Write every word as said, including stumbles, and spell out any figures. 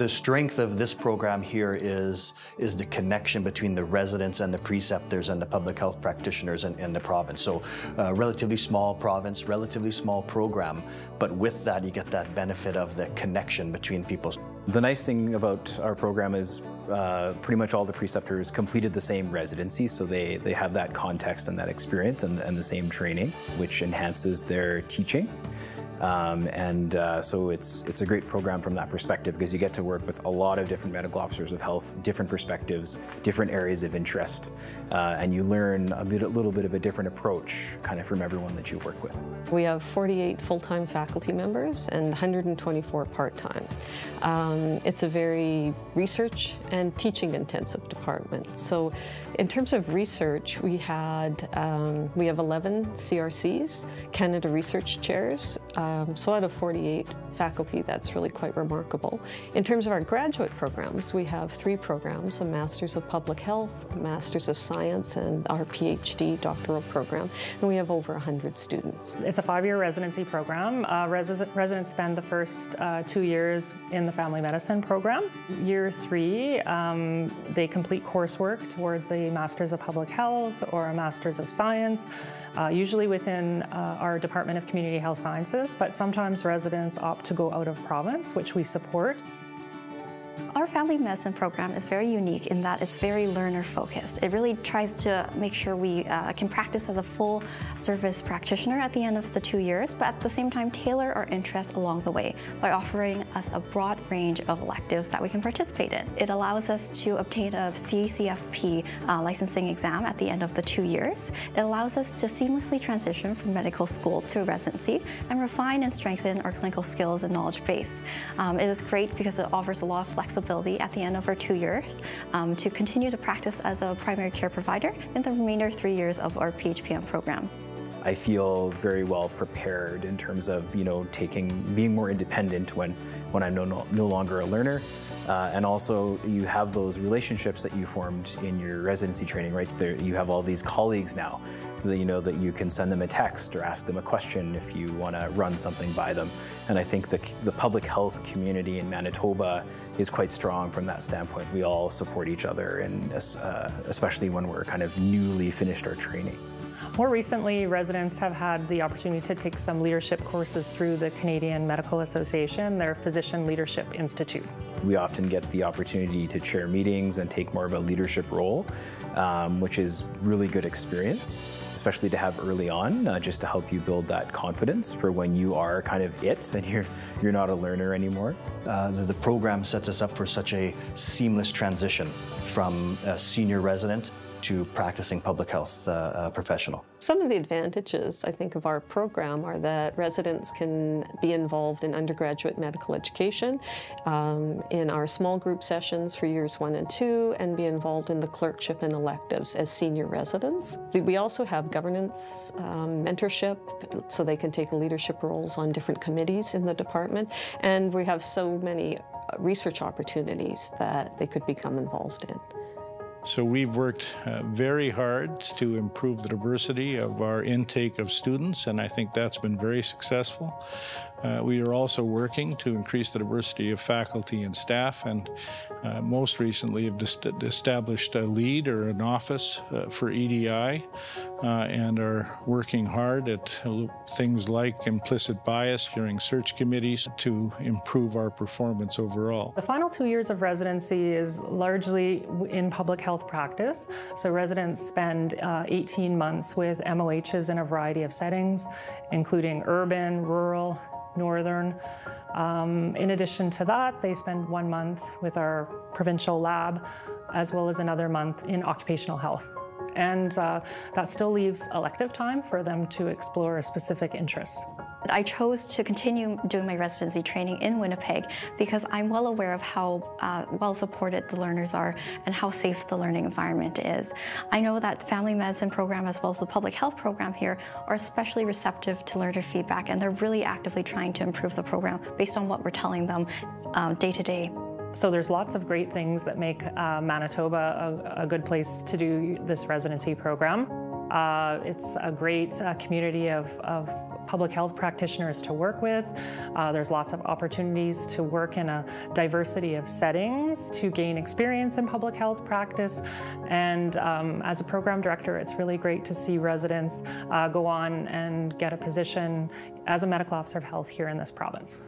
The strength of this program here is, is the connection between the residents and the preceptors and the public health practitioners in, in the province. So uh, relatively small province, relatively small program, but with that you get that benefit of the connection between people. The nice thing about our program is uh, pretty much all the preceptors completed the same residency, so they, they have that context and that experience and, and the same training, which enhances their teaching. Um, and uh, so it's it's a great program from that perspective, because you get to work with a lot of different medical officers of health, different perspectives, different areas of interest, uh, and you learn a, bit, a little bit of a different approach kind of from everyone that you work with. We have forty-eight full-time faculty members and one hundred twenty-four part-time. Um, it's a very research and teaching intensive department. So in terms of research, we had um, we have eleven C R Cs, Canada Research Chairs. Um, Um, so out of forty-eight faculty, that's really quite remarkable. In terms of our graduate programs, we have three programs, a Master's of Public Health, a Master's of Science, and our PhD doctoral program, and we have over one hundred students. It's a five-year residency program. Uh, res residents spend the first uh, two years in the family medicine program. Year three, um, they complete coursework towards a Master's of Public Health or a Master's of Science, uh, usually within uh, our Department of Community Health Sciences, but sometimes residents opt to go out of province, which we support. Our family medicine program is very unique in that it's very learner-focused. It really tries to make sure we uh, can practice as a full-service practitioner at the end of the two years, but at the same time tailor our interests along the way by offering us a broad range of electives that we can participate in. It allows us to obtain a C C F P uh, licensing exam at the end of the two years. It allows us to seamlessly transition from medical school to residency and refine and strengthen our clinical skills and knowledge base. Um, it is great because it offers a lot of flexibility at the end of our two years um, to continue to practice as a primary care provider in the remainder three years of our P H P M program. I feel very well prepared in terms of, you know, taking, being more independent when, when I'm no, no longer a learner. Uh, and also you have those relationships that you formed in your residency training, right? There, you have all these colleagues now that you know that you can send them a text or ask them a question if you want to run something by them. And I think the, the public health community in Manitoba is quite strong from that standpoint. We all support each other, and uh, especially when we're kind of newly finished our training. More recently, residents have had the opportunity to take some leadership courses through the Canadian Medical Association, their Physician Leadership Institute. We often get the opportunity to chair meetings and take more of a leadership role, um, which is really good experience, especially to have early on, uh, just to help you build that confidence for when you are kind of it and you're, you're not a learner anymore. Uh, the, the program sets us up for such a seamless transition from a senior resident to practicing public health uh, uh, professional. Some of the advantages, I think, of our program are that residents can be involved in undergraduate medical education, um, in our small group sessions for years one and two, and be involved in the clerkship and electives as senior residents. We also have governance, um, mentorship, so they can take leadership roles on different committees in the department, and we have so many research opportunities that they could become involved in. So we've worked uh, very hard to improve the diversity of our intake of students, and I think that's been very successful. Uh, we are also working to increase the diversity of faculty and staff, and uh, most recently have established a lead or an office uh, for E D I, uh, and are working hard at things like implicit bias during search committees to improve our performance overall. The final two years of residency is largely in public health health practice. So residents spend uh, eighteen months with M O Hs in a variety of settings, including urban, rural, northern. Um, in addition to that, they spend one month with our provincial lab, as well as another month in occupational health. And uh, that still leaves elective time for them to explore specific interests. I chose to continue doing my residency training in Winnipeg because I'm well aware of how uh, well supported the learners are and how safe the learning environment is. I know that family medicine program as well as the public health program here are especially receptive to learner feedback, and they're really actively trying to improve the program based on what we're telling them uh, day to day. So there's lots of great things that make uh, Manitoba a, a good place to do this residency program. Uh, it's a great uh, community of, of public health practitioners to work with. Uh, there's lots of opportunities to work in a diversity of settings to gain experience in public health practice. And um, as a program director, it's really great to see residents uh, go on and get a position as a medical officer of health here in this province.